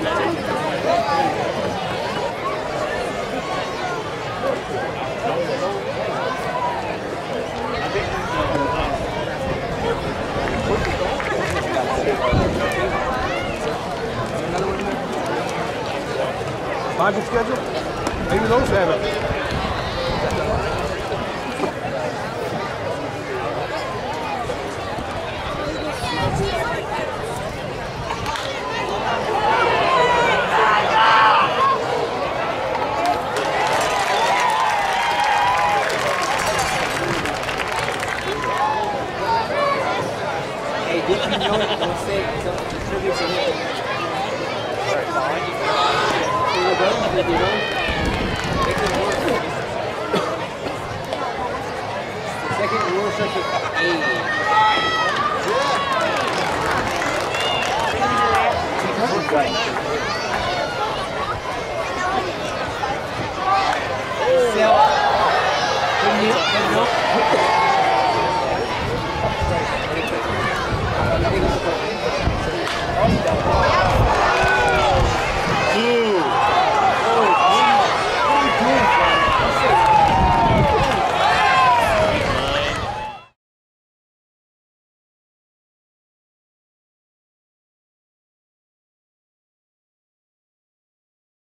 Market schedule? Maybe those have it. Hey, did you know it will say something to that you don't make it more. Second rule section A.